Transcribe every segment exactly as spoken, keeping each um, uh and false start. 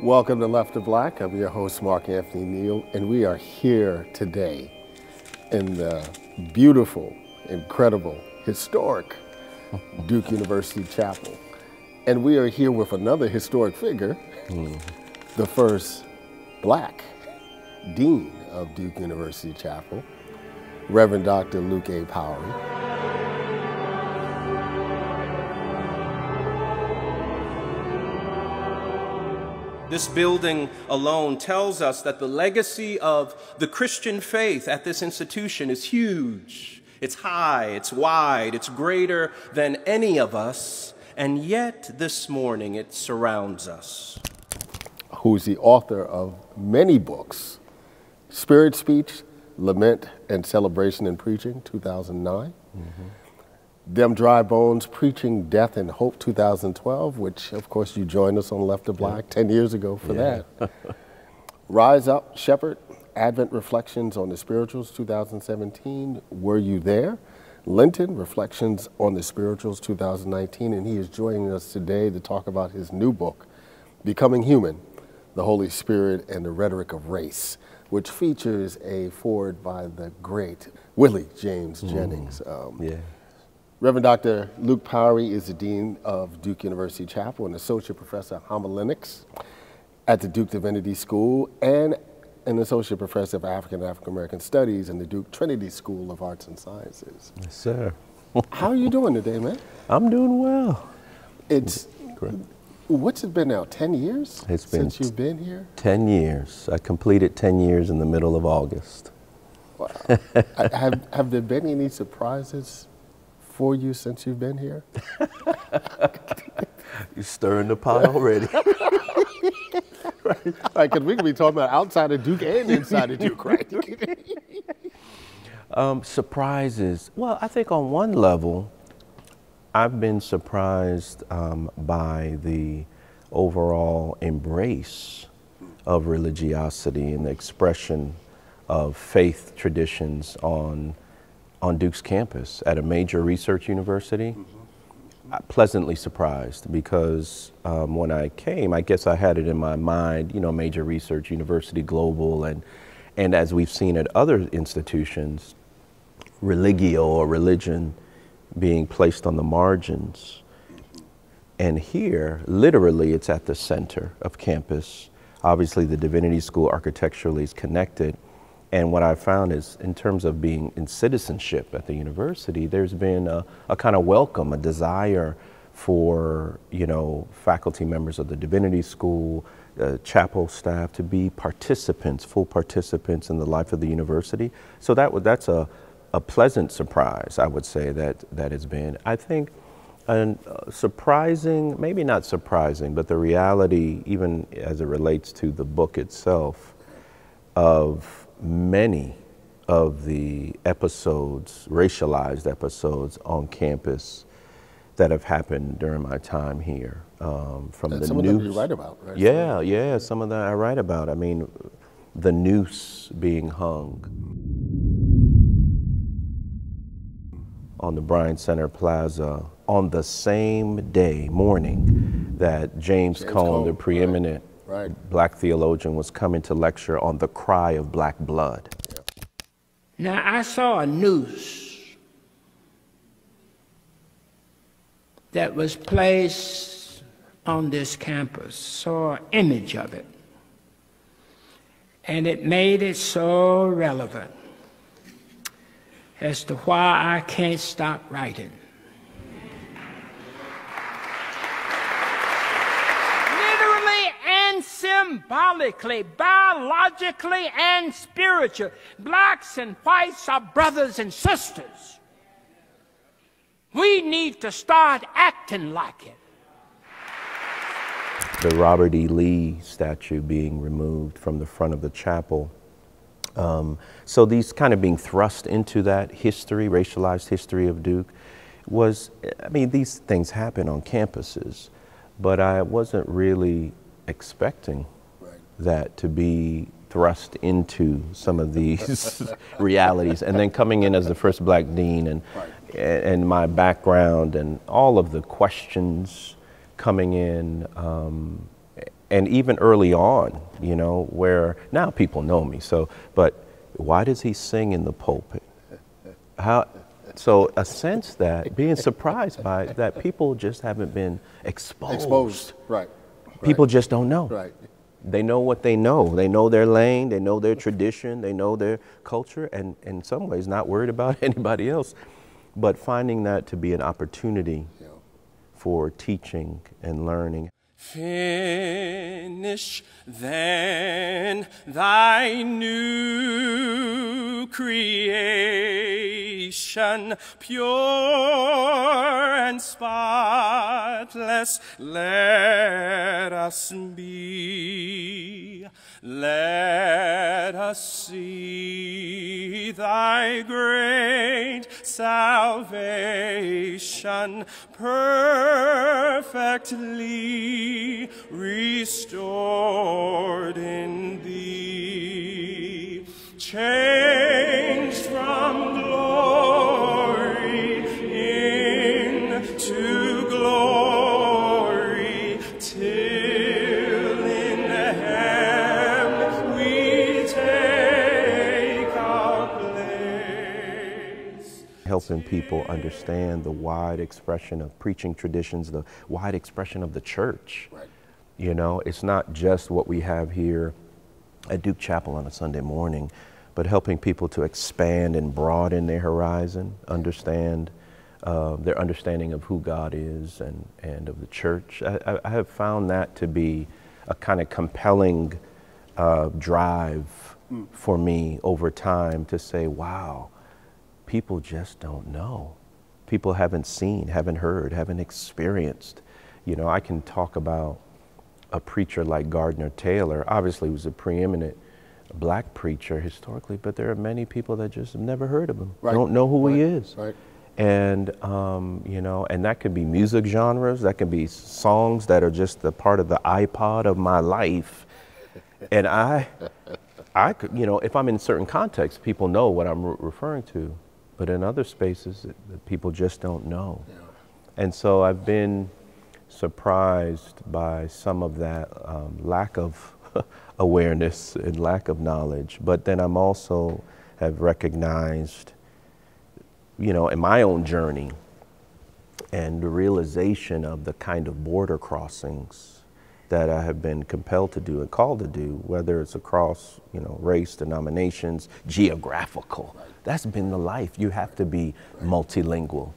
Welcome to Left of Black. I'm your host, Mark Anthony Neal, and we are here today in the beautiful, incredible, historic Duke University Chapel. And we are here with another historic figure, mm. the first black dean of Duke University Chapel, Reverend Doctor Luke A. Powery. This building alone tells us that the legacy of the Christian faith at this institution is huge. It's high, it's wide, it's greater than any of us, and yet this morning it surrounds us. Who's the author of many books, Spirit Speech, Lament and Celebration in Preaching, two thousand nine. Mm-hmm. Them Dry Bones, Preaching, Death, and Hope, two thousand twelve, which, of course, you joined us on Left of Black yeah. ten years ago for yeah. that. Rise Up, Shepherd, Advent Reflections on the Spirituals, two thousand seventeen, Were You There? Linton, Reflections on the Spirituals, two thousand nineteen, and he is joining us today to talk about his new book, Becoming Human: The Holy Spirit and the Rhetoric of Race, which features a foreword by the great Willie James Jennings. Mm. Um, yeah. Reverend Doctor Luke Powery is the Dean of Duke University Chapel and Associate Professor of Homiletics at the Duke Divinity School and an Associate Professor of African and African American Studies in the Duke Trinity School of Arts and Sciences. Yes, sir. How are you doing today, man? I'm doing well. It's, great. What's it been now, ten years it's been since you've been here? ten years. I completed ten years in the middle of August. Wow. I, have, have there been any surprises for you since you've been here? You're stirring the pot already. Right, right, 'cause we could be talking about outside of Duke and inside of Duke, right? um, surprises. Well, I think on one level, I've been surprised um, by the overall embrace of religiosity and the expression of faith traditions on on Duke's campus at a major research university. Mm-hmm. I'm pleasantly surprised because um, when I came, I guess I had it in my mind, you know, major research university, global, and, and as we've seen at other institutions, religio or religion being placed on the margins. And here, literally, it's at the center of campus. Obviously, the Divinity School architecturally is connected. And what I found is, in terms of being in citizenship at the university, there's been a, a kind of welcome, a desire for, you know, faculty members of the Divinity School, uh, Chapel staff to be participants, full participants in the life of the university. So that that's a, a pleasant surprise, I would say, that, that it's been. I think an, uh, surprising, maybe not surprising, but the reality, even as it relates to the book itself, of many of the episodes, racialized episodes on campus that have happened during my time here. Um, from and the some noose. Of them you write about, right? Yeah, yeah, some of that I write about. I mean, the noose being hung on the Bryan Center Plaza on the same day, morning, that James, James Cone, Cone, the preeminent right. Right. black theologian, was coming to lecture on the cry of black blood. Now, I saw a noose that was placed on this campus, saw an image of it, and it made it so relevant as to why I can't stop writing. Symbolically, biologically, and spiritually, blacks and whites are brothers and sisters. We need to start acting like it. The Robert E. Lee statue being removed from the front of the chapel. Um, so these kind of being thrust into that history, racialized history of Duke, was, I mean, these things happen on campuses, but I wasn't really expecting right. that to be thrust into some of these realities, and then coming in as the first black dean and, right. and my background and all of the questions coming in, um, and even early on, you know, where now people know me. So, but why does he sing in the pulpit? How? So a sense that being surprised by that people just haven't been exposed. Exposed, right? People right. just don't know. Right. They know what they know. They know their lane. They know their tradition. They know their culture, and in some ways, not worried about anybody else. But finding that to be an opportunity yeah. for teaching and learning. Finish then thy new creation, pure and spotless, let us be. Let us see thy great salvation perfectly restored in thee, changed from glory into glory, till in him we take our place. Helping people understand the wide expression of preaching traditions, the wide expression of the church. Right. You know, it's not just what we have here at Duke Chapel on a Sunday morning, but helping people to expand and broaden their horizon, understand uh, their understanding of who God is and, and of the church. I, I have found that to be a kind of compelling uh, drive mm. for me over time to say, wow, people just don't know. People haven't seen, haven't heard, haven't experienced. You know, I can talk about a preacher like Gardner Taylor, obviously was a preeminent black preacher historically, but there are many people that just have never heard of him, right. don't know who right. he is. Right. And, um, you know, and that could be music genres, that could be songs that are just a part of the iPod of my life. And I, I could, you know, if I'm in certain contexts, people know what I'm re referring to, but in other spaces, people just don't know. Yeah. And so I've been surprised by some of that um, lack of awareness and lack of knowledge. But then I'm also have recognized, you know, in my own journey and the realization of the kind of border crossings that I have been compelled to do and called to do, whether it's across, you know, race, denominations, geographical. Right. That's been the life. You have to be right. multilingual.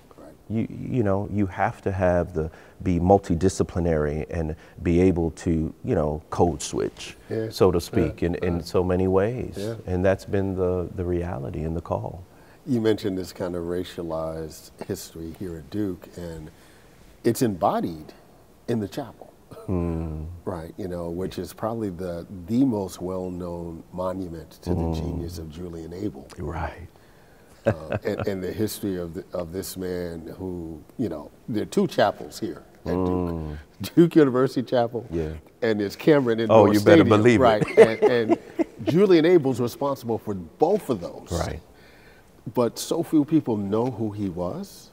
You, you know, you have to have the, be multidisciplinary and be able to, you know, code switch, yeah. so to speak, uh, in, in uh, so many ways. Yeah. And that's been the, the reality and the call. You mentioned this kind of racialized history here at Duke, and it's embodied in the chapel, mm. right? You know, which is probably the, the most well-known monument to mm. the genius of Julian Abele. Right. uh, and, and the history of, the, of this man who, you know, there are two chapels here at mm. Duke. Duke University Chapel, yeah. and there's Cameron in oh, you Stadium, better believe right? it. and, and Julian Abele's responsible for both of those. Right. But so few people know who he was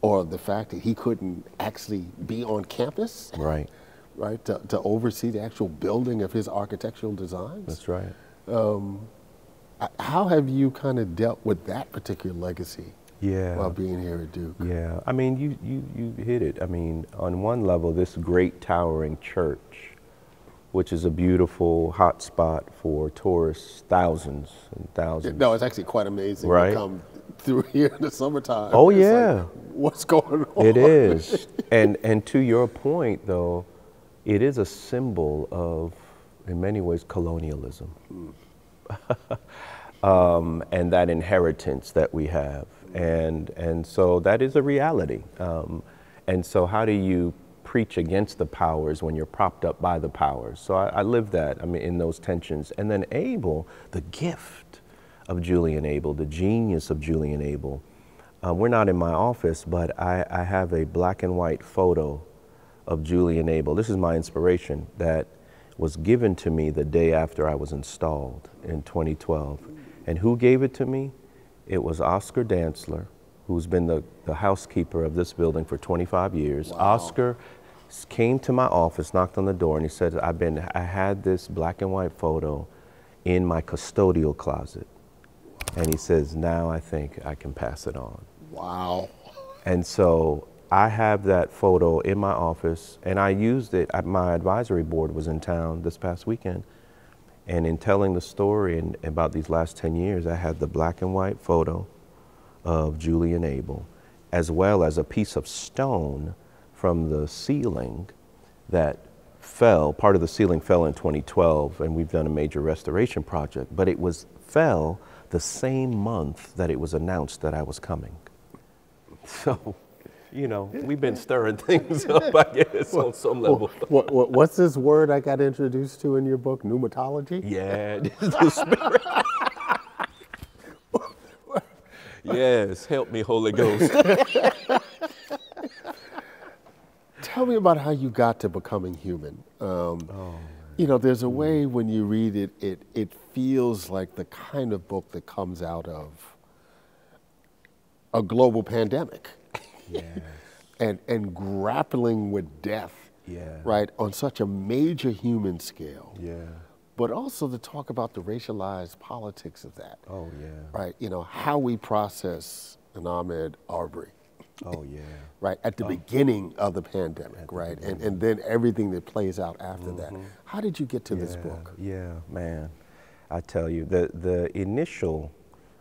or the fact that he couldn't actually be on campus. Right. Right, to, to oversee the actual building of his architectural designs. That's right. Um, How have you kind of dealt with that particular legacy yeah. while being here at Duke? Yeah, I mean, you, you, you hit it. I mean, on one level, this great towering church, which is a beautiful hot spot for tourists, thousands and thousands. Yeah, no, it's actually quite amazing right? to come through here in the summertime. Oh, it's yeah. like, what's going on? It is. and, and to your point, though, it is a symbol of, in many ways, colonialism. Mm. um, and that inheritance that we have. And, and so that is a reality. Um, and so how do you preach against the powers when you're propped up by the powers? So I, I live that, I mean, in those tensions. And then Abele, the gift of Julian Abele, the genius of Julian Abele. Uh, we're not in my office, but I, I have a black and white photo of Julian Abele. This is my inspiration that was given to me the day after I was installed in twenty twelve. And who gave it to me? It was Oscar Danzler, who's been the, the housekeeper of this building for twenty-five years. Wow. Oscar came to my office, knocked on the door, and he said, I've been, I had this black and white photo in my custodial closet. And he says, now I think I can pass it on. Wow. And so I have that photo in my office, and I used it. My advisory board was in town this past weekend. And in telling the story in, about these last ten years, I had the black and white photo of Julian Abele, as well as a piece of stone from the ceiling that fell. Part of the ceiling fell in twenty twelve, and we've done a major restoration project, but it was fell the same month that it was announced that I was coming. So, you know, we've been stirring things up, I guess, well, on some level. Well, well, what's this word I got introduced to in your book, pneumatology? Yeah, this is the spirit. Yes, help me, Holy Ghost. Tell me about how you got to Becoming Human. Um, oh, you know, there's a way when you read it, it, it feels like the kind of book that comes out of a global pandemic. Yes. and and grappling with death, yeah. right, on such a major human scale. Yeah. But also to talk about the racialized politics of that. Oh, yeah. Right, you know, how we process an Ahmaud Arbery. Oh, yeah. right, at the oh. beginning of the pandemic, the right, pandemic. And, and then everything that plays out after mm-hmm. that. How did you get to yeah. this book? Yeah, man, I tell you, the, the initial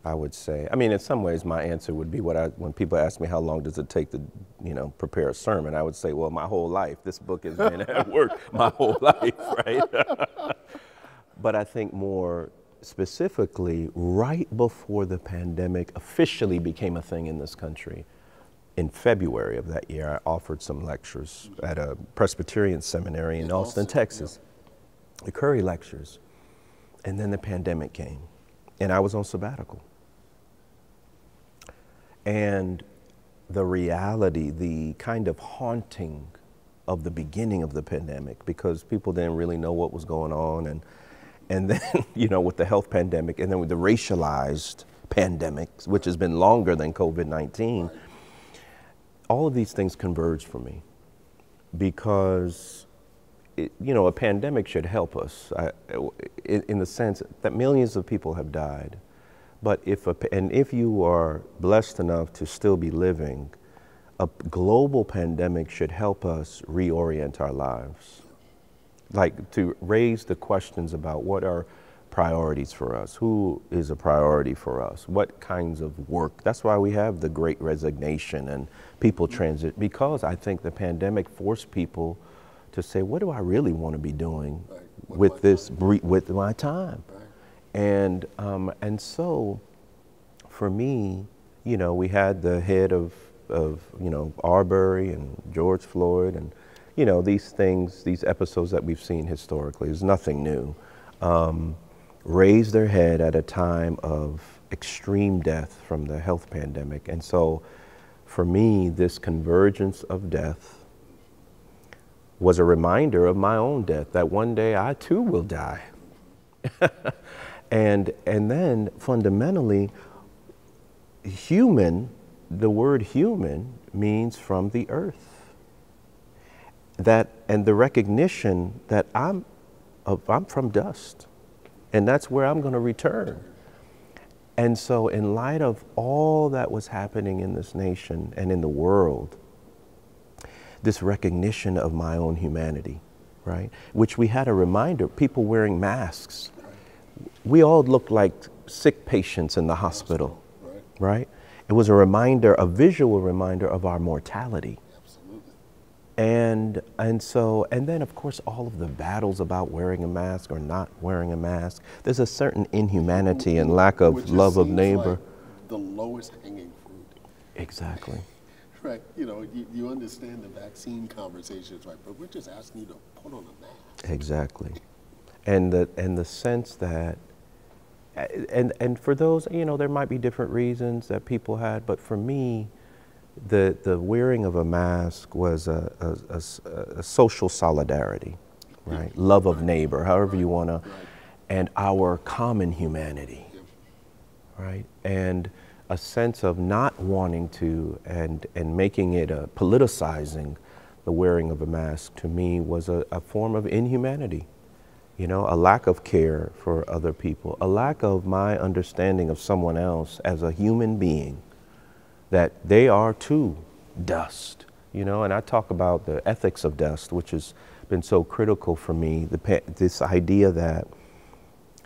I would say, I mean, in some ways my answer would be what I, when people ask me how long does it take to, you know, prepare a sermon, I would say, well, my whole life. This book has been at work my whole life, right? But I think more specifically, right before the pandemic officially became a thing in this country, in February of that year, I offered some lectures at a Presbyterian seminary in, in Austin, Austin, Texas, yeah. the Curry Lectures, and then the pandemic came, and I was on sabbatical. And the reality, the kind of haunting of the beginning of the pandemic, because people didn't really know what was going on. And, and then, you know, with the health pandemic, and then with the racialized pandemics, which has been longer than COVID nineteen, all of these things converged for me because, it, you know, a pandemic should help us I, in, in the sense that millions of people have died. But if, a, and if you are blessed enough to still be living, a global pandemic should help us reorient our lives. Like to raise the questions about what are priorities for us, who is a priority for us, what kinds of work. That's why we have the Great Resignation and people transit, because I think the pandemic forced people to say, what do I really want to be doing right. with, with this, time? with my time? Right. And, um, and so, for me, you know, we had the head of, of, you know, Arbery and George Floyd and, you know, these things, these episodes that we've seen historically, is nothing new, um, raised their head at a time of extreme death from the health pandemic. And so, for me, this convergence of death was a reminder of my own death, that one day I too will die. And, and then fundamentally, human, the word human means from the earth. That, and the recognition that I'm, uh, I'm from dust, and that's where I'm gonna return. And so in light of all that was happening in this nation and in the world, this recognition of my own humanity, right? Which we had a reminder, people wearing masks, we all looked like sick patients in the hospital, right? right? It was a reminder, a visual reminder of our mortality. Absolutely. And, and so, and then of course, all of the battles about wearing a mask or not wearing a mask, there's a certain inhumanity mm-hmm. and lack of Which love of neighbor. Like the lowest hanging fruit. Exactly. Right, you know, you, you understand the vaccine conversations, right? But we're just asking you to put on a mask. Exactly. And the, and the sense that, and, and for those, you know, there might be different reasons that people had, but for me, the, the wearing of a mask was a, a, a, a social solidarity, right? Love of neighbor, however you wanna, and our common humanity, right? And a sense of not wanting to, and, and making it a politicizing the wearing of a mask to me was a, a form of inhumanity, you know, a lack of care for other people, a lack of my understanding of someone else as a human being, that they are too dust, you know, and I talk about the ethics of dust, which has been so critical for me, the, this idea that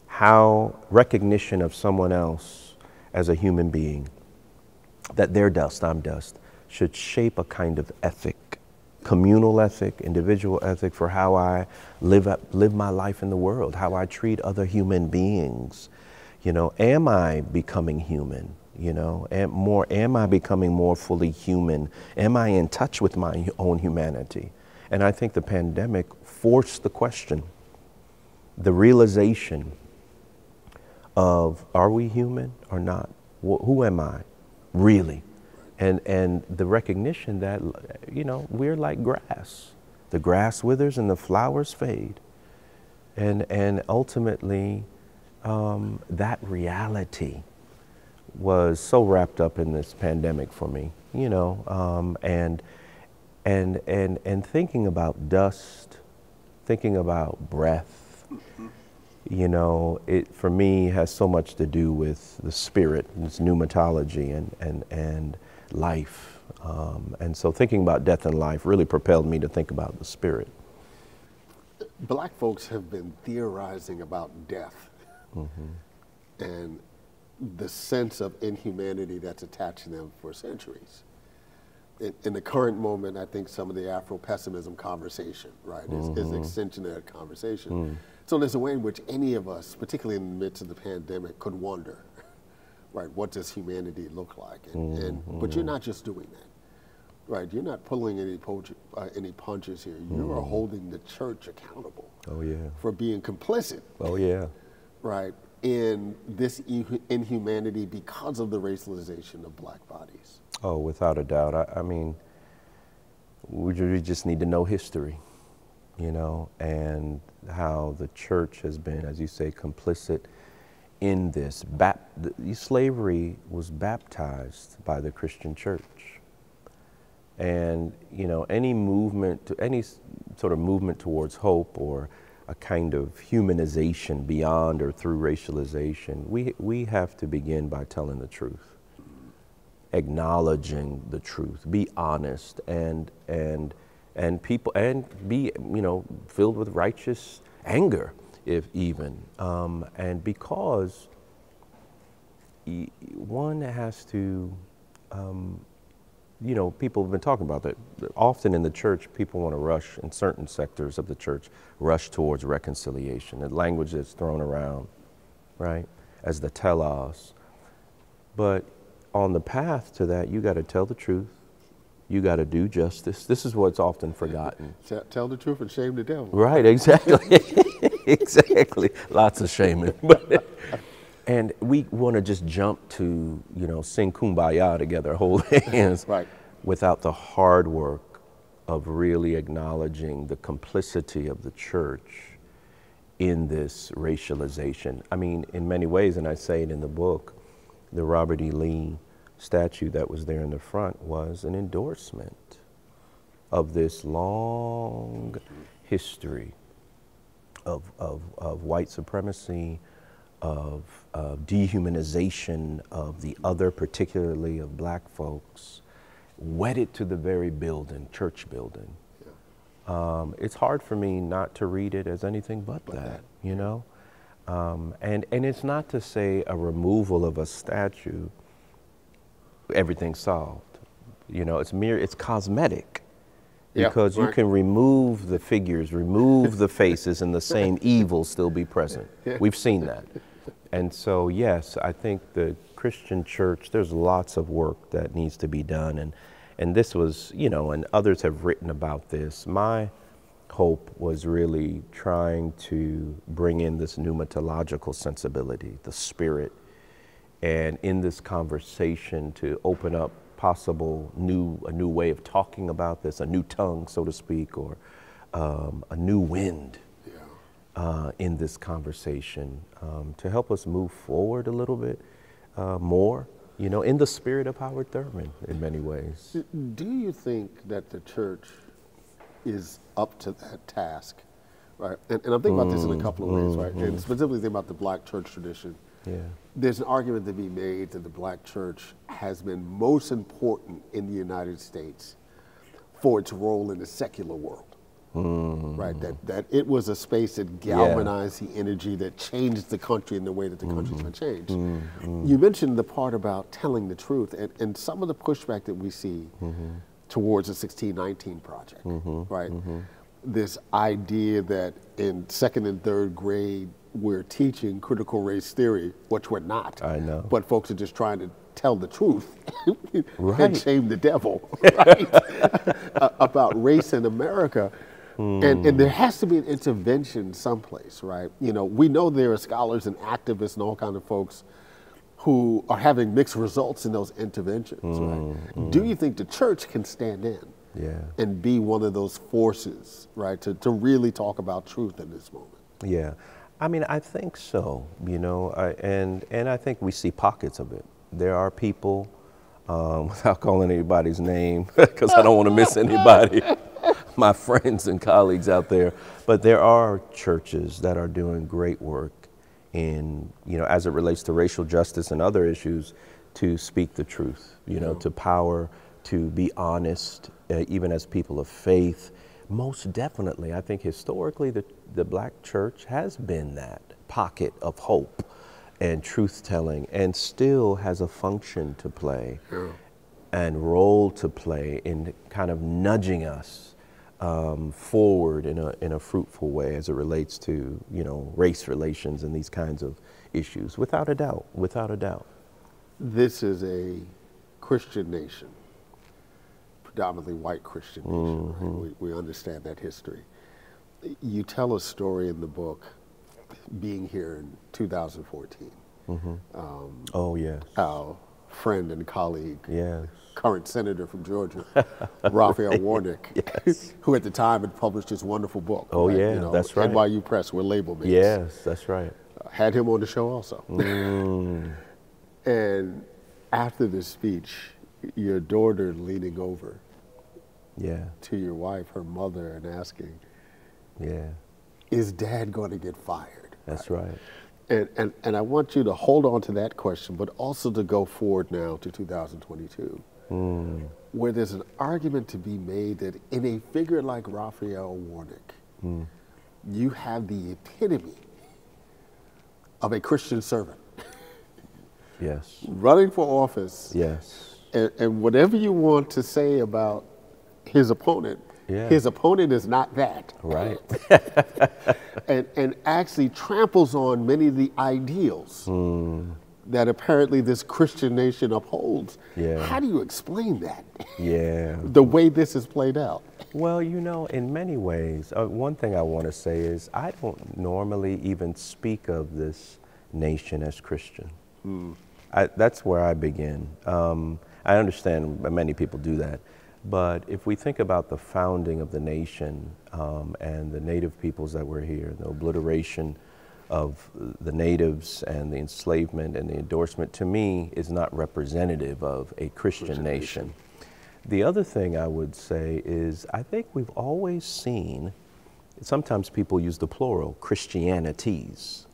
how recognition of someone else as a human being, that they're dust, I'm dust, should shape a kind of ethic, communal ethic, individual ethic for how I live, live my life in the world, how I treat other human beings. You know, am I becoming human? You know, am, more, am I becoming more fully human? Am I in touch with my own humanity? And I think the pandemic forced the question, the realization of, are we human or not? Wh- who am I, really? And, and the recognition that, you know, we're like grass. The grass withers and the flowers fade. And, and ultimately, um, that reality was so wrapped up in this pandemic for me, you know, um, and, and, and, and thinking about dust, thinking about breath, you know, it for me has so much to do with the spirit, this pneumatology and, and, and life. Um, and so thinking about death and life really propelled me to think about the spirit. Black folks have been theorizing about death, mm-hmm. and the sense of inhumanity that's attached to them for centuries. In, in the current moment, I think some of the Afro-pessimism conversation, right, mm-hmm. is, is an extension of that conversation. Mm. So there's a way in which any of us, particularly in the midst of the pandemic, could wonder, right, what does humanity look like? And, mm-hmm. and but you're not just doing that, right? You're not pulling any, uh, any punches here. You mm-hmm. are holding the church accountable. Oh, yeah. For being complicit. Oh, yeah. Right. In this inhumanity because of the racialization of black bodies? Oh, without a doubt. I, I mean, we just need to know history, you know, and how the church has been, as you say, complicit in this. Bap the, slavery was baptized by the Christian church. And, you know, any movement, to, any sort of movement towards hope or a kind of humanization beyond or through racialization, we, we have to begin by telling the truth, acknowledging the truth, be honest, and, and, and, people, and be, you know, filled with righteous anger, if even. Um, and because one has to, um, you know, people have been talking about that. Often in the church, people want to rush, in certain sectors of the church, rush towards reconciliation, the language that's thrown around, right, as the telos. But on the path to that, you got to tell the truth. You got to do justice. This is what's often forgotten. Tell, tell the truth and shame the devil. Right, exactly. Exactly. Lots of shaming. But, and we want to just jump to, you know, sing Kumbaya together, hold hands, right, without the hard work of really acknowledging the complicity of the church in this racialization. I mean, in many ways, and I say it in the book, the Robert E. Lee statue that was there in the front was an endorsement of this long history of, of, of white supremacy, of uh, dehumanization of the other, particularly of black folks, wedded to the very building, church building. Yeah. Um, it's hard for me not to read it as anything but, but that, that, you know? Um, and, and it's not to say a removal of a statue, everything's solved. You know, it's mere, it's cosmetic. Because yeah, right. you can remove the figures, remove the faces, and the same evil still be present. We've seen that. And so, yes, I think the Christian church, there's lots of work that needs to be done. And, and this was, you know, and others have written about this. My hope was really trying to bring in this pneumatological sensibility, the spirit, and in this conversation to open up possible new, a new way of talking about this, a new tongue, so to speak, or um, a new wind yeah. uh, in this conversation um, to help us move forward a little bit uh, more, you know, in the spirit of Howard Thurman in many ways. Do you think that the church is up to that task, right? And, and I'm thinking mm, about this in a couple of mm, ways, right? Mm. And specifically thinking about the black church tradition. Yeah. There's an argument to be made that the black church has been most important in the United States for its role in the secular world. Mm. Right, that, that it was a space that galvanized yeah. the energy that changed the country in the way that the mm. country's been changed. Mm. Mm. You mentioned the part about telling the truth and, and some of the pushback that we see mm-hmm. towards the sixteen nineteen Project, mm-hmm. right? Mm-hmm. This idea that in second and third grade, we're teaching critical race theory, which we're not. I know. But folks are just trying to tell the truth right. and shame the devil right? uh, about race in America. Mm. And, and there has to be an intervention someplace, right? You know, we know there are scholars and activists and all kinds of folks who are having mixed results in those interventions, mm. right? Mm. Do you think the church can stand in yeah. and be one of those forces, right, to, to really talk about truth in this moment? Yeah, I mean, I think so, you know, I, and, and I think we see pockets of it. There are people, um, without calling anybody's name, because I don't want to miss anybody. My friends and colleagues out there, but there are churches that are doing great work in, you know, as it relates to racial justice and other issues, to speak the truth, you know, yeah. to power, to be honest, uh, even as people of faith. Most definitely, I think historically the, the black church has been that pocket of hope and truth-telling, and still has a function to play yeah. and role to play in kind of nudging us Um, forward in a, in a fruitful way as it relates to, you know, race relations and these kinds of issues, without a doubt, without a doubt. This is a Christian nation, predominantly white Christian nation, mm-hmm. right? we, we understand that history. You tell a story in the book, being here in two thousand fourteen, mm-hmm. um, oh yes. How friend and colleague, yes. current senator from Georgia, Raphael Warnock, yes. who at the time had published his wonderful book. Oh right? yeah, you know, that's right. N Y U Press, we're label mates. Yes, that's right. Uh, had him on the show also. Mm. And after the speech, your daughter leaning over yeah. to your wife, her mother, and asking, "Yeah, is dad going to get fired?" That's right. right. And, and, and I want you to hold on to that question, but also to go forward now to two thousand twenty-two, mm. where there's an argument to be made that in a figure like Raphael Warnock, mm. you have the epitome of a Christian servant. Yes. Running for office. Yes. And, and whatever you want to say about his opponent, yeah. his opponent is not that. Right. and, and actually tramples on many of the ideals mm. that apparently this Christian nation upholds. Yeah. How do you explain that? Yeah. The way this is played out? Well, you know, in many ways, uh, one thing I want to say is I don't normally even speak of this nation as Christian. Mm. I, that's where I begin. Um, I understand many people do that. But if we think about the founding of the nation um, and the native peoples that were here, the obliteration of the natives and the enslavement and the endorsement, to me, is not representative of a Christian nation. The other thing I would say is I think we've always seen, sometimes people use the plural, Christianities.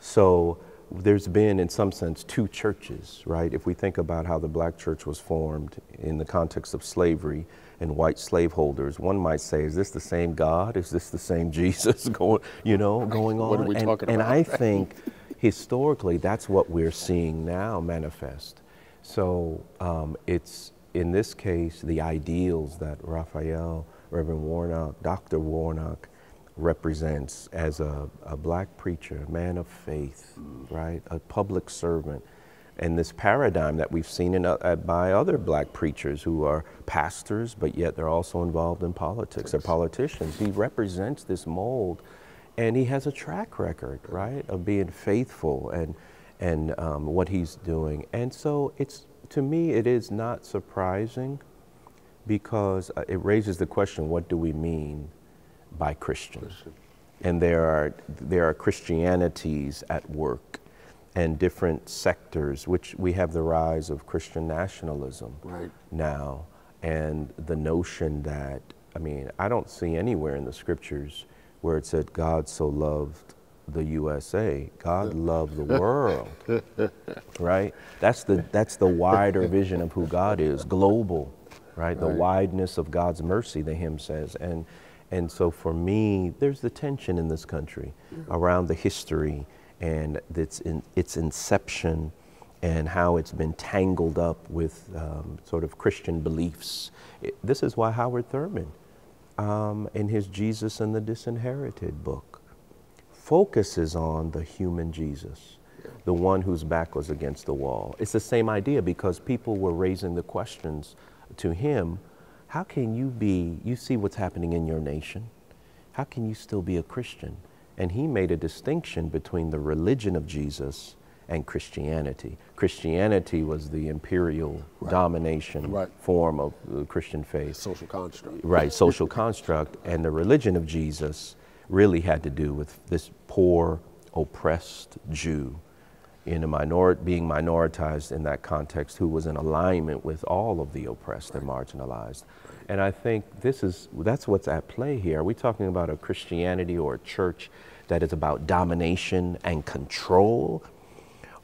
So there's been, in some sense, two churches, right? If we think about how the black church was formed in the context of slavery and white slaveholders, one might say, is this the same God? Is this the same Jesus going, you know, going on? What are we and, talking about? And I think, historically, that's what we're seeing now manifest. So um, it's, in this case, the ideals that Raphael, Reverend Warnock, Doctor Warnock, represents as a, a black preacher, a man of faith, mm. right? A public servant. And this paradigm that we've seen in, uh, by other black preachers who are pastors, but yet they're also involved in politics, they're politicians. He represents this mold, and he has a track record, right? Of being faithful and, and um, what he's doing. And so it's, to me, it is not surprising because it raises the question, what do we mean by Christians? Christian. And there are, there are Christianities at work and different sectors, which we have the rise of Christian nationalism right. now, and the notion that I mean, I don't see anywhere in the scriptures where it said God so loved the U S A. God loved the world, right? That's the, that's the wider vision of who God is, global, right? The right. wideness of God's mercy, the hymn says. And, and so for me, there's the tension in this country mm-hmm. around the history and its, in, its inception and how it's been tangled up with um, sort of Christian beliefs. It, this is why Howard Thurman, um, in his Jesus and the Disinherited book, focuses on the human Jesus, yeah. the one whose back was against the wall. It's the same idea because people were raising the questions to him, how can you be, you see what's happening in your nation, how can you still be a Christian? And he made a distinction between the religion of Jesus and Christianity. Christianity was the imperial right. domination right. form of the Christian faith. Social construct. Right, social construct. And the religion of Jesus really had to do with this poor, oppressed Jew in a minor, being minoritized in that context, who was in alignment with all of the oppressed right. and marginalized. Right. And I think this is, that's what's at play here. Are we talking about a Christianity or a church that is about domination and control?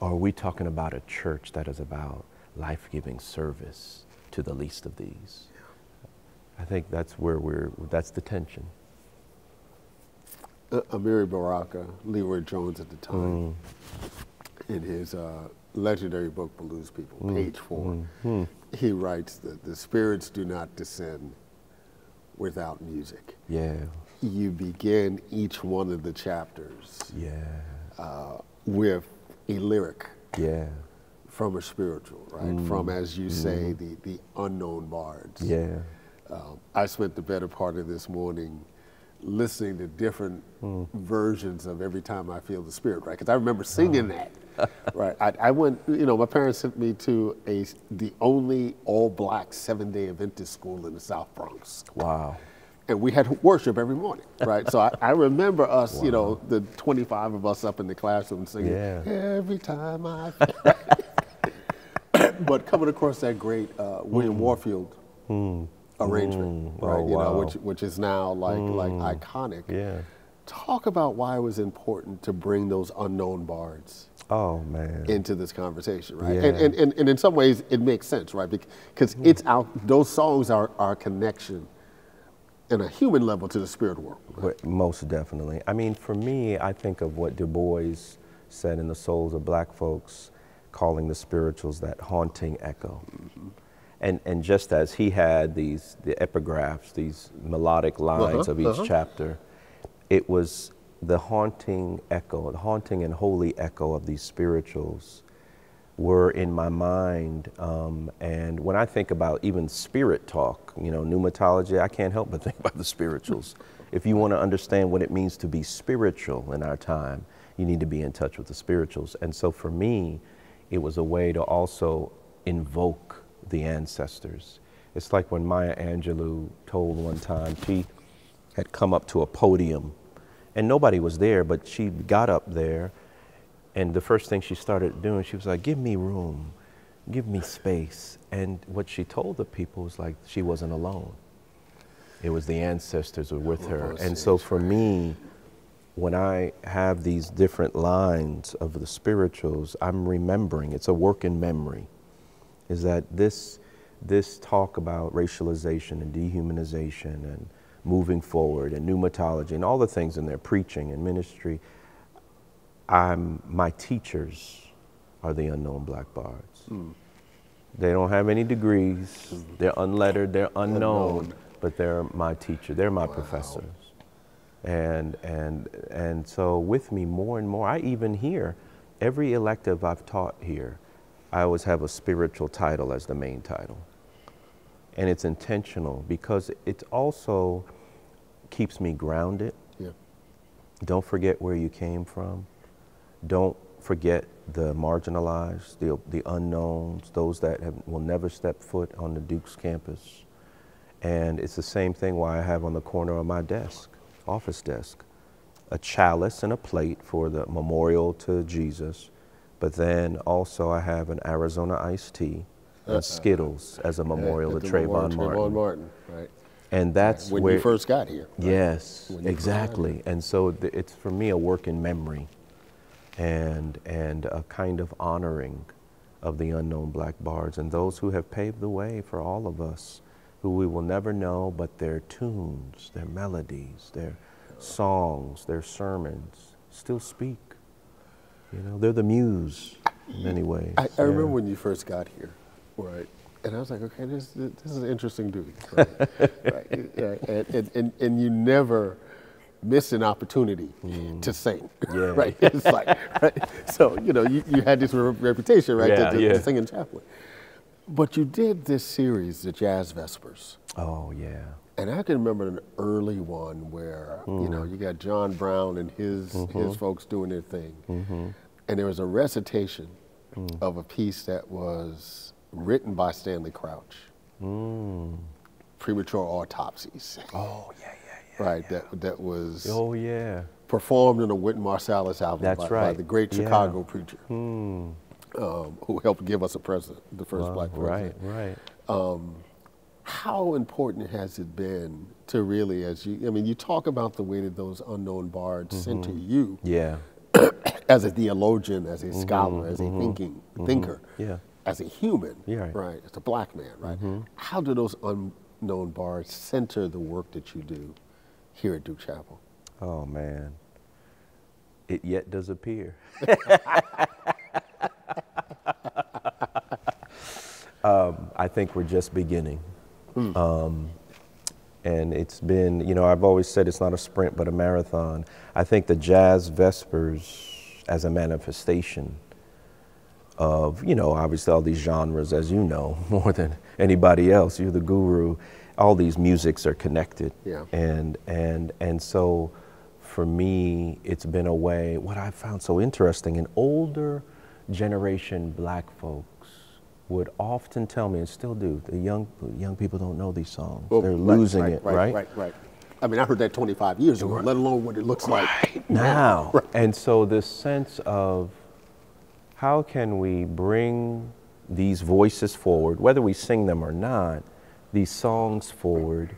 Or are we talking about a church that is about life-giving service to the least of these? Yeah. I think that's where we're, that's the tension. Uh, Amiri Baraka, Leroy Jones at the time, mm. in his uh, legendary book, Blues People, mm. page four, mm. he writes that the spirits do not descend without music. Yeah. You begin each one of the chapters yeah. uh, with a lyric yeah. from a spiritual, right? Mm. From, as you say, mm. the, the unknown bards. Yeah. Um, I spent the better part of this morning listening to different mm. versions of Every Time I Feel the Spirit, right? Because I remember singing oh. that, right? I, I went, you know, my parents sent me to a the only all-black seven-day Adventist school in the South Bronx. Wow. And we had worship every morning, right? So I, I remember us, wow. you know, the twenty-five of us up in the classroom singing, yeah. Every Time I Feel. But coming across that great uh, William mm. Warfield, mm. arrangement, mm, right? Oh, you wow. know, which which is now like mm, like iconic. Yeah. Talk about why it was important to bring those unknown bards. Oh man. Into this conversation, right? Yeah. And, and and and in some ways it makes sense, right? Because mm. it's out. Those songs are our connection, in a human level, to the spirit world. Right? Most definitely. I mean, for me, I think of what Du Bois said in The Souls of Black Folks, calling the spirituals that haunting echo. Mm-hmm. And, and just as he had these the epigraphs, these melodic lines uh-huh, of each uh-huh. chapter, it was the haunting echo, the haunting and holy echo of these spirituals were in my mind. Um, and when I think about even spirit talk, you know, pneumatology, I can't help but think about the spirituals. If you want to understand what it means to be spiritual in our time, you need to be in touch with the spirituals. And so for me, it was a way to also invoke the ancestors. It's like when Maya Angelou told one time, she had come up to a podium and nobody was there, but she got up there and the first thing she started doing, she was like, give me room, give me space. And what she told the people was like, she wasn't alone. It was the ancestors were with her. And so for me, when I have these different lines of the spirituals, I'm remembering, it's a work in memory. Is that this, this talk about racialization and dehumanization and moving forward and pneumatology and all the things in their preaching and ministry, I'm, my teachers are the unknown black bards. Mm. They don't have any degrees, they're unlettered, they're unknown, unknown. But they're my teacher, they're my wow. professors. And, and, and so with me more and more, I even hear, every elective I've taught here, I always have a spiritual title as the main title. And it's intentional because it also keeps me grounded. Yeah. Don't forget where you came from. Don't forget the marginalized, the, the unknowns, those that have, will never step foot on the Duke's campus. And it's the same thing why I have on the corner of my desk, office desk, a chalice and a plate for the memorial to Jesus. But then also I have an Arizona iced tea and Skittles as a memorial to Trayvon Martin. Trayvon Martin, right. And that's when where, you first got here. Right? Yes, exactly. Here. And so th it's for me a work in memory, and and a kind of honoring of the unknown Black bards and those who have paved the way for all of us, who we will never know, but their tunes, their melodies, their songs, their sermons still speak. You know, they're the muse in many ways. I, I yeah. remember when you first got here, right? And I was like, okay, this, this is an interesting dude. Right? Right? Right? And, and, and you never miss an opportunity mm. to sing, yeah. right? It's like, right? So, you know, you, you had this re reputation, right, yeah, to, to, yeah. to sing in chapel. But you did this series, the Jazz Vespers. Oh, yeah. And I can remember an early one where, mm. you know, you got John Brown and his, mm-hmm. his folks doing their thing. Mm-hmm. And there was a recitation mm. of a piece that was written by Stanley Crouch, mm. Premature Autopsies. Oh yeah, yeah, yeah. Right, yeah. that that was. Oh yeah. Performed in a Wynton Marsalis album. That's by, right. by the great Chicago yeah. preacher, mm. um, who helped give us a president, the first wow, Black president. Right, right. Um, how important has it been to really, as you, I mean, you talk about the way that those unknown bards mm-hmm. sent to you. Yeah. As a theologian, as a scholar, mm-hmm. as a mm-hmm. thinking mm-hmm. thinker. Yeah. As a human, yeah, right. right, as a Black man, right? Mm-hmm. How do those unknown bards center the work that you do here at Duke Chapel? Oh, man. It yet does appear. um, I think we're just beginning. Mm. Um, and it's been, you know, I've always said it's not a sprint, but a marathon. I think the Jazz Vespers as a manifestation of, you know, obviously all these genres, as you know, more than anybody else, you're the guru, all these musics are connected. Yeah. And, and, and so for me, it's been a way, what I found so interesting, an older generation Black folks would often tell me, and still do, the young, young people don't know these songs. Well, they're losing right, right, it, right? Right, right, right. I mean, I heard that twenty-five years ago, right. let alone what it looks right. like now. Right. And so this sense of, how can we bring these voices forward, whether we sing them or not, these songs forward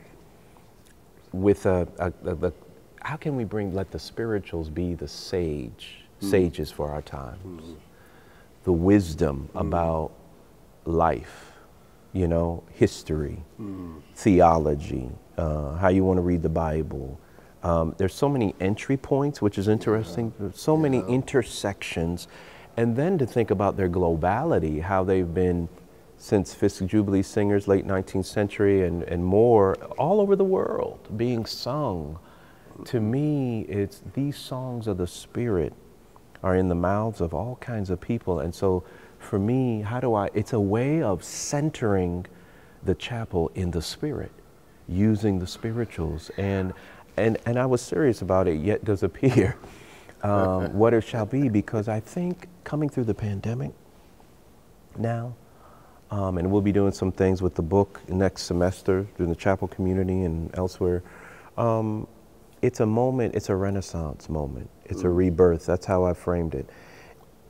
with a, a, a, a how can we bring, let the spirituals be the sage, mm. sages for our times, mm. the wisdom mm. about life, you know, history, mm. theology, uh, how you want to read the Bible. Um, there's so many entry points, which is interesting, yeah. so yeah. many intersections. And then to think about their globality, how they've been since Fisk Jubilee singers, late nineteenth century and, and more, all over the world being sung. To me, it's these songs of the Spirit are in the mouths of all kinds of people. And so for me, how do I, it's a way of centering the chapel in the Spirit, using the spirituals. And, and, and I was serious about it, yet does appear. Um, what it shall be, because I think coming through the pandemic now, um, and we'll be doing some things with the book next semester in the chapel community and elsewhere, um, it's a moment, it's a renaissance moment. It's a rebirth, that's how I framed it,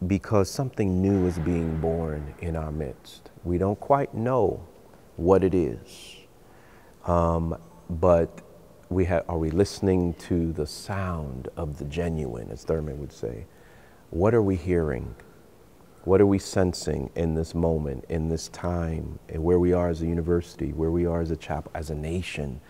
because something new is being born in our midst. We don't quite know what it is, um, but We ha are we listening to the sound of the genuine, as Thurman would say? What are we hearing? What are we sensing in this moment, in this time, and where we are as a university, where we are as a chapel, as a nation?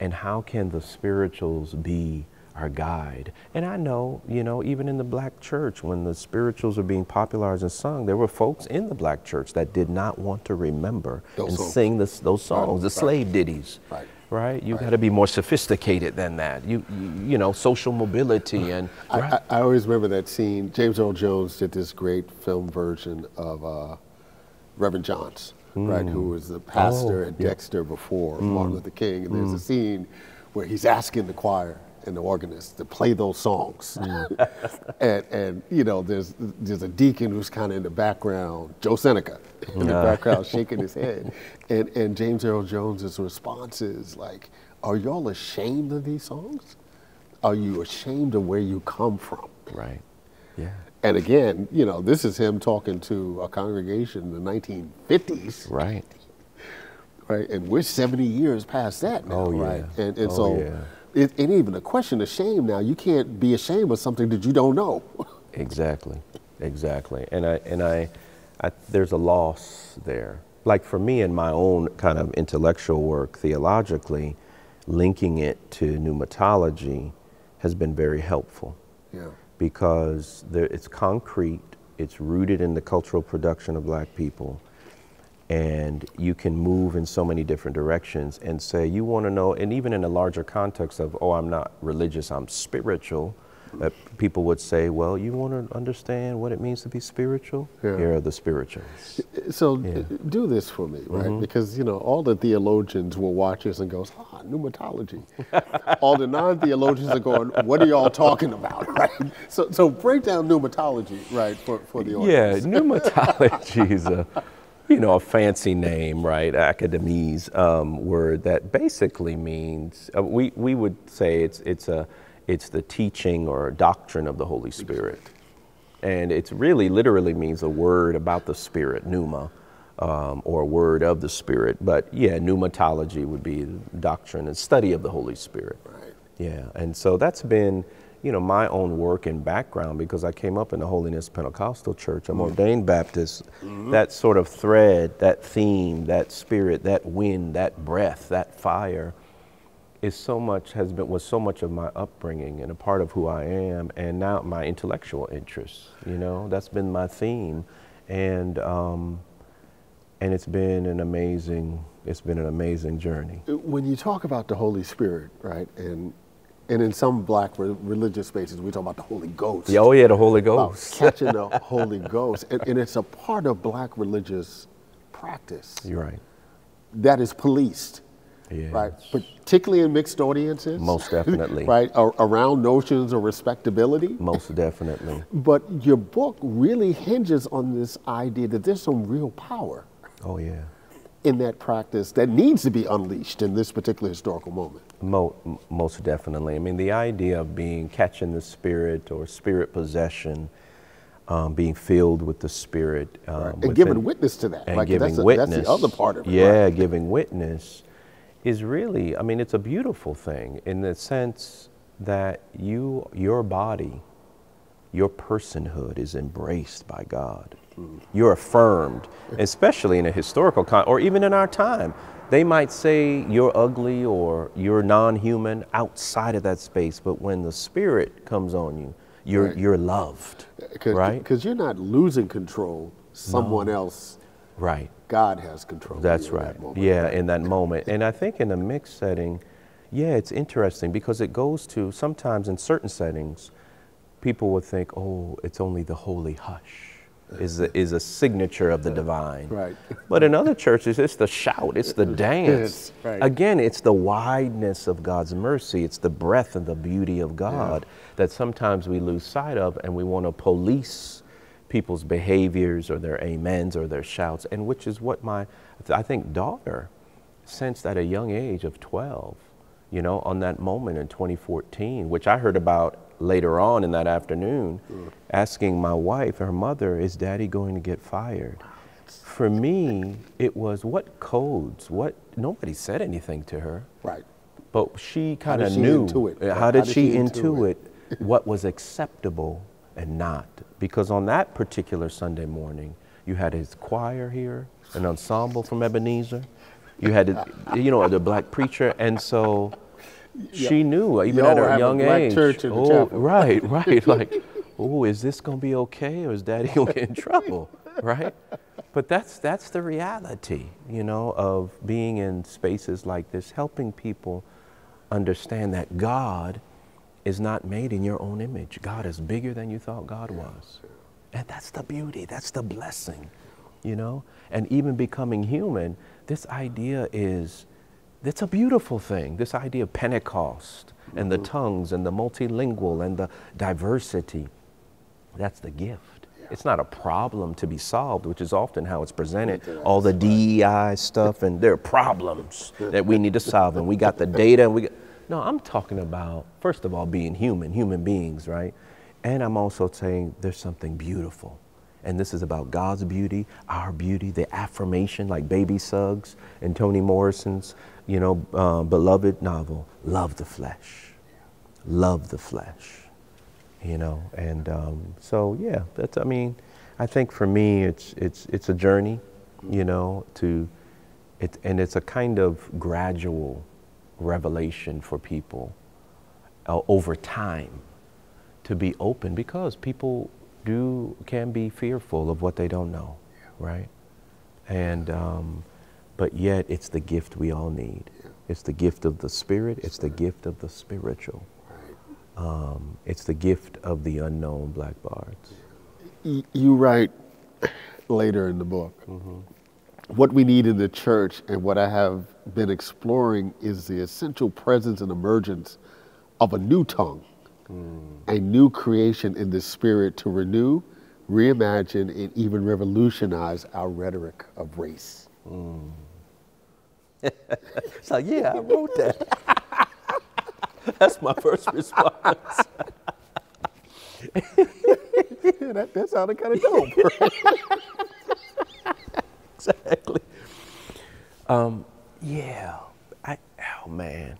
And how can the spirituals be our guide? And I know, you know, even in the Black church, when the spirituals are being popularized and sung, there were folks in the Black church that did not want to remember those and songs. sing this, those songs, right. the slave ditties. Right. Right, you right. got to be more sophisticated than that. You, you, you know, social mobility and. I, right. I, I always remember that scene. James Earl Jones did this great film version of uh, Reverend Johns, mm. right, who was the pastor oh, at yeah. Dexter before mm. Martin Luther King. And there's mm. a scene where he's asking the choir and the organist to play those songs, mm. and and you know, there's there's a deacon who's kind of in the background, Joe Seneca. in the background shaking his head. And, and James Earl Jones' response is like, are y'all ashamed of these songs? Are you ashamed of where you come from? Right, yeah. And again, you know, this is him talking to a congregation in the nineteen fifties. Right. right? And we're seventy years past that now, oh, yeah. right? And, and oh, so yeah. it ain't even a question of shame now. You can't be ashamed of something that you don't know. Exactly, exactly. And I, and I, I, there's a loss there. Like for me in my own kind of intellectual work, theologically, linking it to pneumatology has been very helpful. Yeah. Because there, it's concrete, it's rooted in the cultural production of black people, and you can move in so many different directions and say, you want to know, and even in a larger context of, oh, I'm not religious, I'm spiritual, uh, people would say, well, you want to understand what it means to be spiritual? Yeah. Here are the spirituals. So yeah. do this for me, right? Mm-hmm. Because, you know, all the theologians will watch this and goes, ah, pneumatology. All the non-theologians are going, what are y'all talking about, right? So, so break down pneumatology, right, for, for the audience. Yeah, pneumatology is a... you know, a fancy name, right? Academies um, word that basically means uh, we we would say it's it's a it's the teaching or doctrine of the Holy Spirit, and it's really literally means a word about the Spirit, pneuma, um, or a word of the Spirit. But yeah, pneumatology would be doctrine and study of the Holy Spirit. Right. Yeah, and so that's been, you know, my own work and background, because I came up in the Holiness Pentecostal Church. I'm mm-hmm. ordained Baptist. Mm-hmm. That sort of thread, that theme, that spirit, that wind, that breath, that fire is so much, has been, was so much of my upbringing and a part of who I am, and now my intellectual interests, you know, that's been my theme. And, um, and it's been an amazing, it's been an amazing journey. When you talk about the Holy Spirit, right, and And in some black re religious spaces, we talk about the Holy Ghost. Yeah, oh yeah, the Holy Ghost. About catching the Holy Ghost. And, and it's a part of black religious practice. You're right. That is policed, yes. right? Particularly in mixed audiences. Most definitely. Right, a around notions of respectability. Most definitely. But your book really hinges on this idea that there's some real power. Oh yeah. In that practice that needs to be unleashed in this particular historical moment. Most definitely. I mean, the idea of being catching the Spirit or Spirit possession, um, being filled with the Spirit. Um, right. And within, giving witness to that. And like, giving that's a, witness. That's the other part of it. Yeah, right? Giving witness is really, I mean, it's a beautiful thing in the sense that you, your body, your personhood is embraced by God. You're affirmed, especially in a historical con or even in our time. They might say you're ugly or you're non-human outside of that space, but when the Spirit comes on you, you're, right. you're loved, Cause, right? Because you're not losing control. Someone no. else, right? God has control. That's right. That moment, yeah, right? In that moment. And I think in a mixed setting, yeah, it's interesting because it goes to sometimes in certain settings, people would think, oh, it's only the holy hush. Is a, is a signature of the divine. Right. But in other churches, it's the shout, it's the dance. It's, right. Again, it's the wideness of God's mercy. It's the breadth and the beauty of God yeah. that sometimes we lose sight of, and we want to police people's behaviors or their amens or their shouts, and which is what my, I think, daughter sensed at a young age of twelve, you know, on that moment in twenty fourteen, which I heard about later on in that afternoon, mm. asking my wife, her mother, is Daddy going to get fired? For me, it was what codes, what, nobody said anything to her. Right. But she kind of knew. Intuit? How, how did, did she, she intuit it? What was acceptable and not? Because on that particular Sunday morning, you had his choir here, an ensemble from Ebenezer. You had, a, you know, the black preacher. And so, she yep. knew, even Yo, at her young a age. Church in oh, the chapel. Right, right. Like, oh, is this going to be okay, or is Daddy going to get in trouble, right? But that's, that's the reality, you know, of being in spaces like this, helping people understand that God is not made in your own image. God is bigger than you thought God was. And that's the beauty, that's the blessing, you know? And even becoming human, this idea is, it's a beautiful thing, this idea of Pentecost and the tongues and the multilingual and the diversity. That's the gift. Yeah. It's not a problem to be solved, which is often how it's presented. All the D E I stuff, and there are problems that we need to solve, and we got the data. And we got... No, I'm talking about, first of all, being human, human beings, right? And I'm also saying there's something beautiful and this is about God's beauty, our beauty, the affirmation, like Baby Suggs and Toni Morrison's, you know, uh, beloved novel, Love the Flesh, Love the Flesh, you know, and um, so, yeah, that's, I mean, I think for me, it's, it's, it's a journey, you know, to, it, and it's a kind of gradual revelation for people uh, over time to be open, because people do, can be fearful of what they don't know, right? And, um, but yet it's the gift we all need. It's the gift of the spirit, it's the gift of the spiritual. Um, it's the gift of the unknown blackbards. You write later in the book, mm-hmm. what we need in the church and what I have been exploring is the essential presence and emergence of a new tongue, mm. a new creation in the spirit to renew, reimagine, and even revolutionize our rhetoric of race. Mm. So yeah, I wrote that. That's my first response. Yeah, that, that sounded kind of dope. Exactly. Um, yeah. I, oh, man.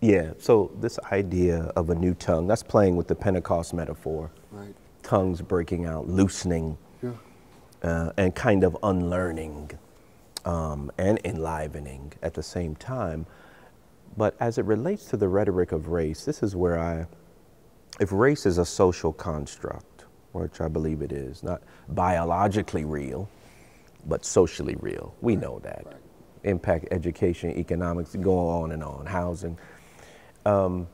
Yeah, so this idea of a new tongue, that's playing with the Pentecost metaphor. Right. Tongues breaking out, loosening, yeah. uh, and kind of unlearning um, and enlivening at the same time. But as it relates to the rhetoric of race, this is where I, if race is a social construct, which I believe it is, not biologically real, but socially real. We know that. Right. Impact, education, economics, go on and on, housing. Um,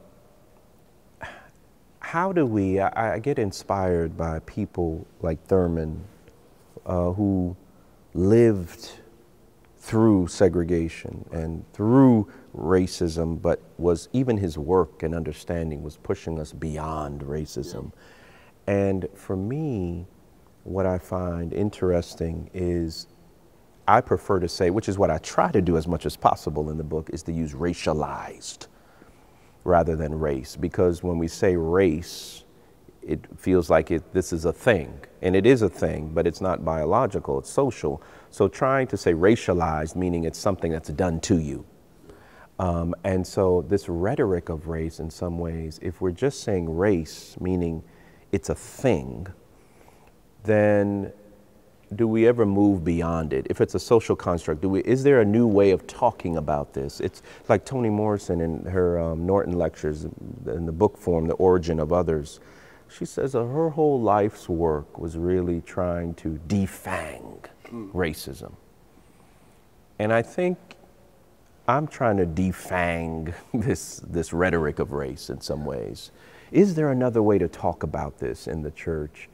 how do we, I, I get inspired by people like Thurman, uh, who lived through segregation and through racism, but was, even his work and understanding was pushing us beyond racism. Yeah. And for me, what I find interesting is I prefer to say, which is what I try to do as much as possible in the book, is to use racialized rather than race. Because when we say race, it feels like it, this is a thing. And it is a thing, but it's not biological, it's social. So trying to say racialized, meaning it's something that's done to you. Um, and so this rhetoric of race in some ways, if we're just saying race, meaning it's a thing, then do we ever move beyond it? If it's a social construct, do we, is there a new way of talking about this? It's like Toni Morrison in her um, Norton lectures, in the book form, The Origin of Others. She says uh, her whole life's work was really trying to defang mm. racism. And I think I'm trying to defang this, this rhetoric of race in some ways. Is there another way to talk about this in the church?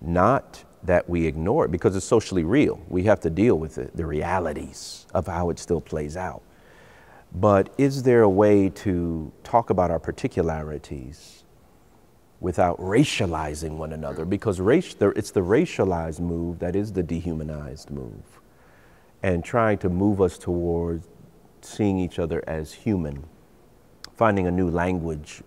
Not that we ignore it, because it's socially real. We have to deal with it, the realities of how it still plays out. But is there a way to talk about our particularities without racializing one another? Because race, it's the racialized move that is the dehumanized move, and trying to move us towards seeing each other as human, finding a new language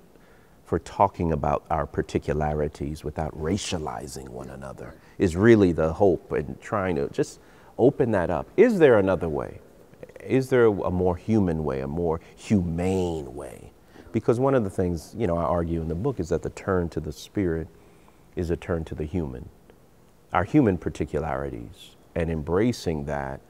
for talking about our particularities without racializing one another is really the hope, and trying to just open that up. Is there another way? Is there a more human way, a more humane way? Because one of the things, you know, I argue in the book is that the turn to the spirit is a turn to the human, our human particularities, and embracing that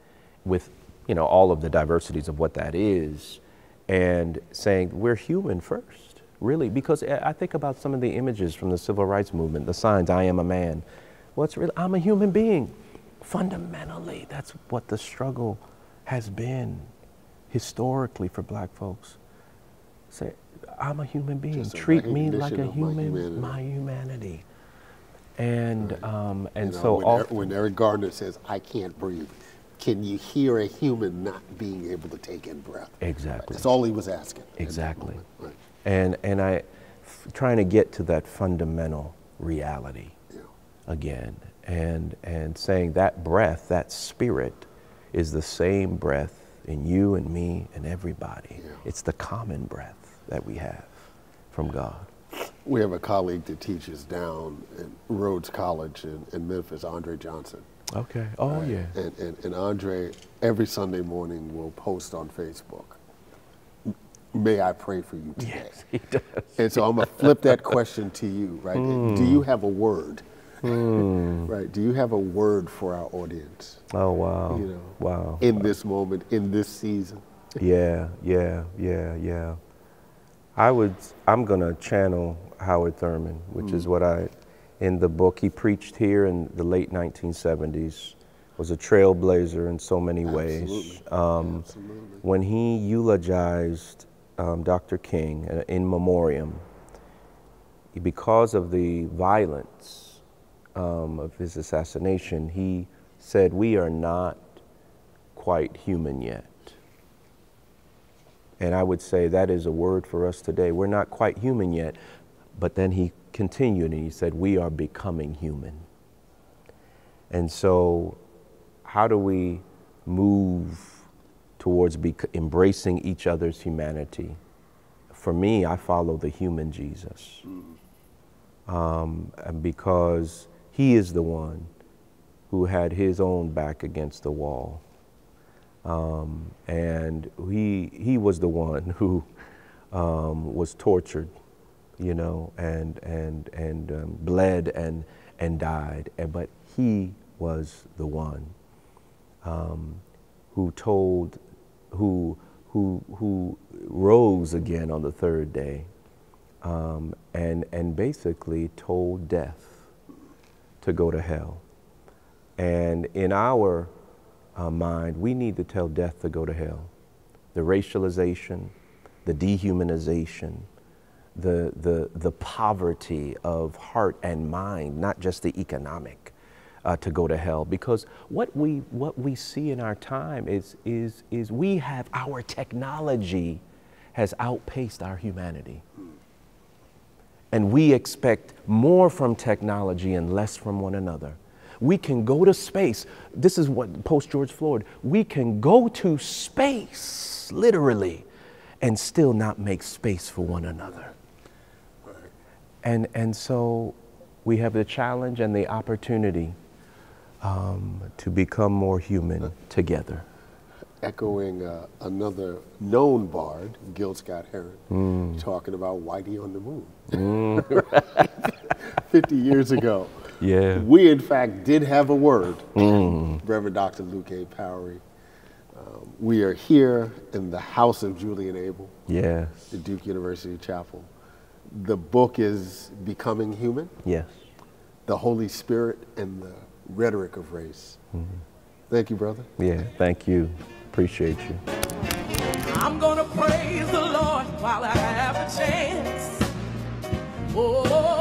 with, you know, all of the diversities of what that is, and saying we're human first. Really, because I think about some of the images from the civil rights movement, the signs, I am a man. What's really, I'm a human being. Fundamentally, that's what the struggle has been historically for black folks. Say, I'm a human being. Treat me like a human, my humanity. And um, and so often, when Eric Gardner says, I can't breathe, can you hear a human not being able to take in breath? Exactly. That's all he was asking. Exactly. And, and I, trying to get to that fundamental reality yeah. again, and, and saying that breath, that spirit, is the same breath in you and me and everybody. Yeah. It's the common breath that we have from God. we have a colleague that teaches down at Rhodes College in, in Memphis, Andre Johnson. Okay. Oh, right? Yeah. And, and, and Andre, every Sunday morning, will post on Facebook, may I pray for you today? Yes, he does. And so I'm going to flip that question to you, right? Mm. Do you have a word? Mm. Right? Do you have a word for our audience? Oh, wow. You know, wow. In wow. this moment, in this season? Yeah, yeah, yeah, yeah. I would, I'm going to channel Howard Thurman, which mm. is what I, in the book, he preached here in the late nineteen seventies, was a trailblazer in so many ways. Absolutely. Um, Absolutely. When he eulogized um, Doctor King uh, in memoriam, because of the violence um, of his assassination, he said, we are not quite human yet. And I would say that is a word for us today. We're not quite human yet. But then he continued and he said, we are becoming human. And so how do we move towards embracing each other's humanity? For me, I follow the human Jesus. Um, because he is the one who had his own back against the wall. Um, and he, he was the one who um, was tortured, you know, and, and, and um, bled and, and died. And, but he was the one um, who told, who, who, who rose again on the third day um, and, and basically told death to go to hell. And in our Our mind, we need to tell death to go to hell. The racialization, the dehumanization, the, the, the poverty of heart and mind, not just the economic, uh, to go to hell. Because what we, what we see in our time is, is, is we have, our technology has outpaced our humanity. And we expect more from technology and less from one another. We can go to space. This is what post-George Floyd, we can go to space, literally, and still not make space for one another. Right. And, and so we have the challenge and the opportunity um, to become more human together. Echoing uh, another known bard, Gil Scott-Heron, mm. talking about Whitey on the Moon. Mm. fifty years ago. Yeah. We, in fact, did have a word, mm. Reverend Doctor Luke A. Powery. Um, we are here in the house of Julian Abele, yes. the Duke University Chapel. The book is Becoming Human, yes. the Holy Spirit and the Rhetoric of Race. Mm. Thank you, brother. Yeah, thank you. Appreciate you. I'm going to praise the Lord while I have a chance. Oh.